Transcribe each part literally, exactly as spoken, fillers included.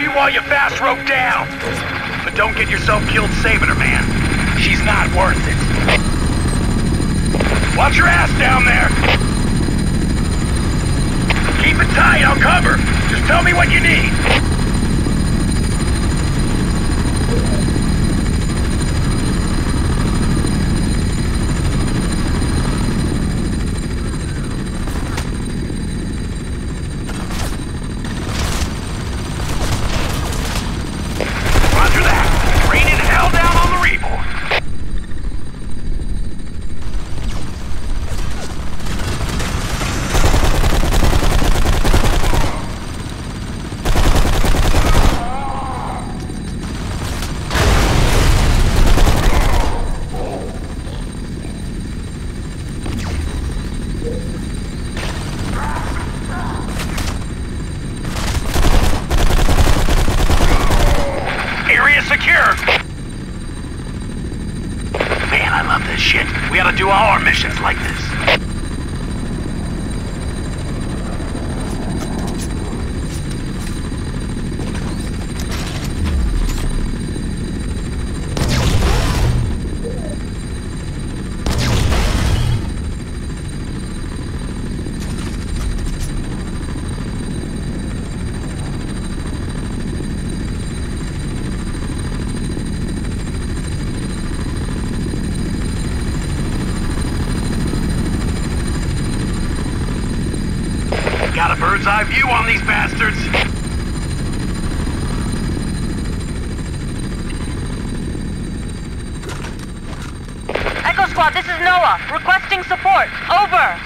you while you fast rope down. But don't get yourself killed saving her, man. She's not worth it. Watch your ass down there. Keep it tight, I'll cover. Just tell me what you need. Got a bird's eye view on these bastards. Echo Squad, this is Noa. Requesting support. Over.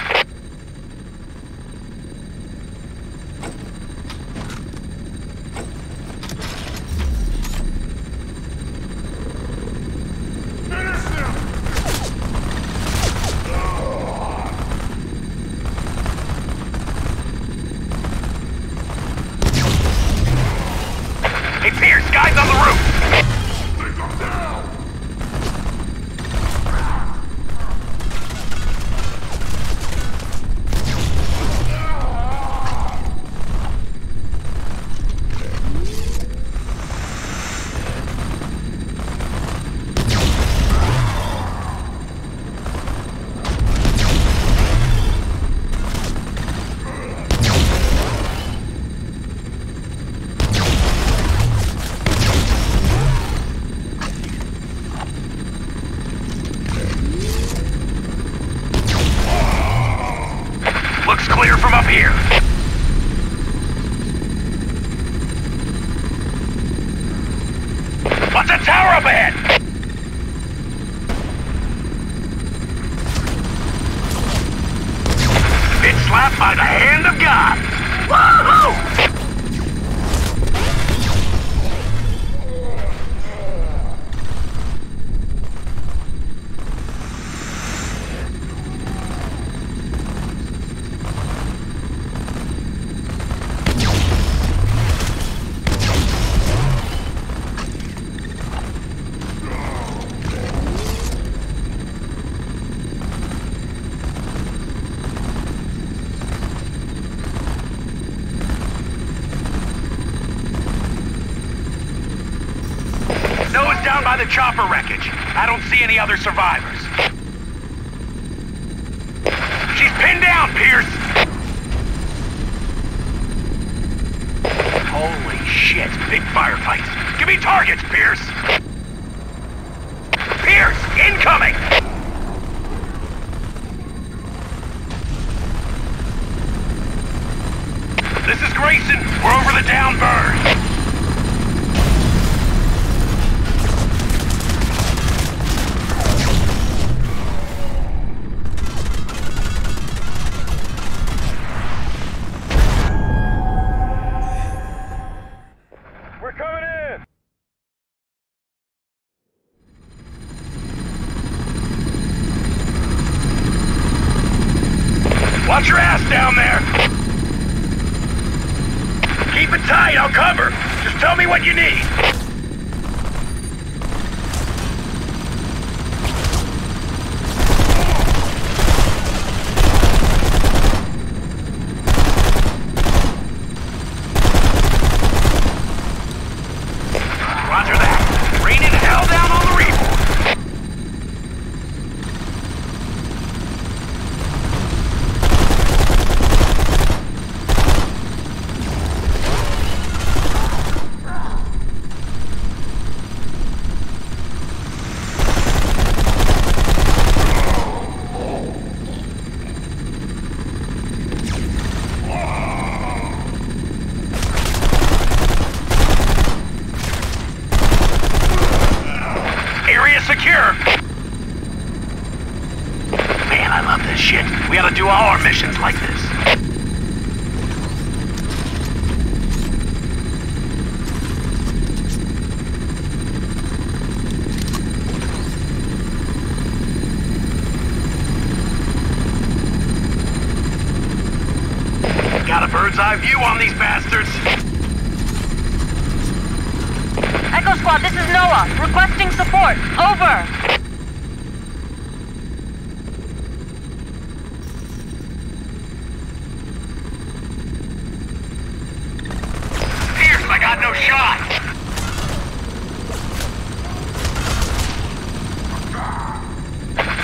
Hey, Pierce, guys on the roof! Take them down! By the hand of God! Woohoo! Down by the chopper wreckage. I don't see any other survivors. She's pinned down, Pierce! Holy shit, big firefights. Give me targets, Pierce! Pierce, incoming! This is Grayson. We're over the down bird. Watch your ass down there! Keep it tight, I'll cover! Just tell me what you need! secure! Man, I love this shit. We ought to do all our missions like this. Got a bird's eye view on these bastards! Echo Squad, this is Noa, requesting support. Over! Pierce, I got no shot!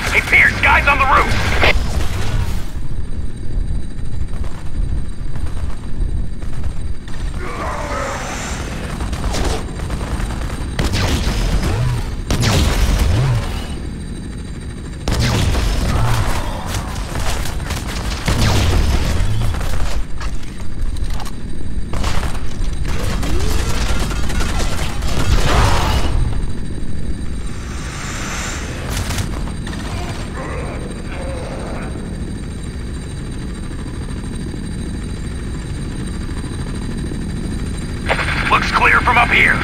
Hey Pierce, guys on the roof! Looks clear from up here.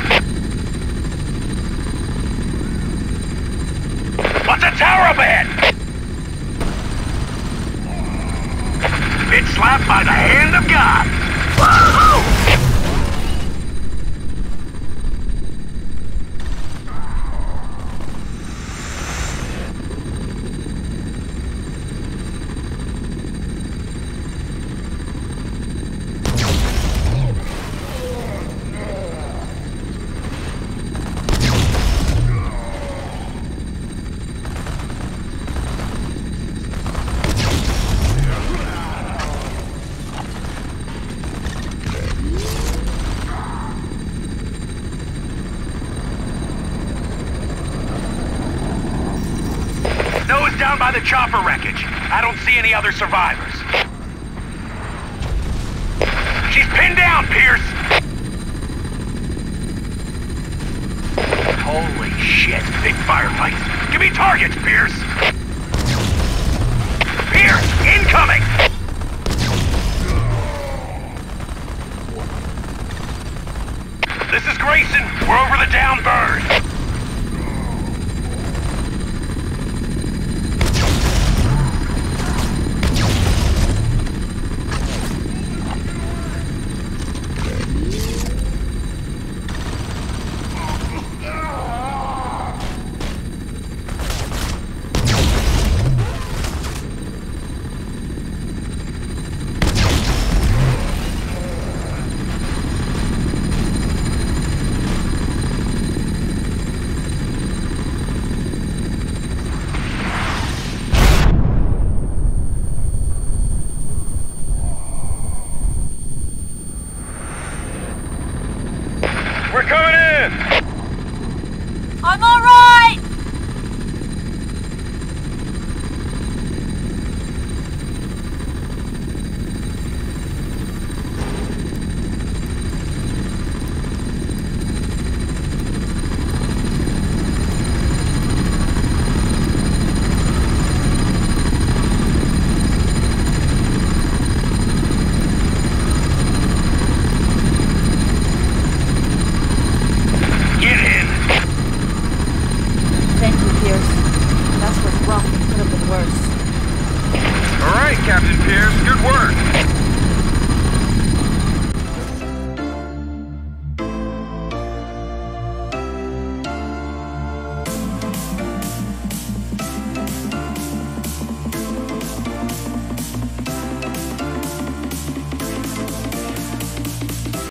What's a tower up ahead? Bit slapped by the hand of God. Down by the chopper wreckage. I don't see any other survivors. She's pinned down, Pierce! Holy shit, big firefights. Give me targets, Pierce! Pierce, incoming! This is Grayson. We're over the down bird. We're coming in! I'm alright!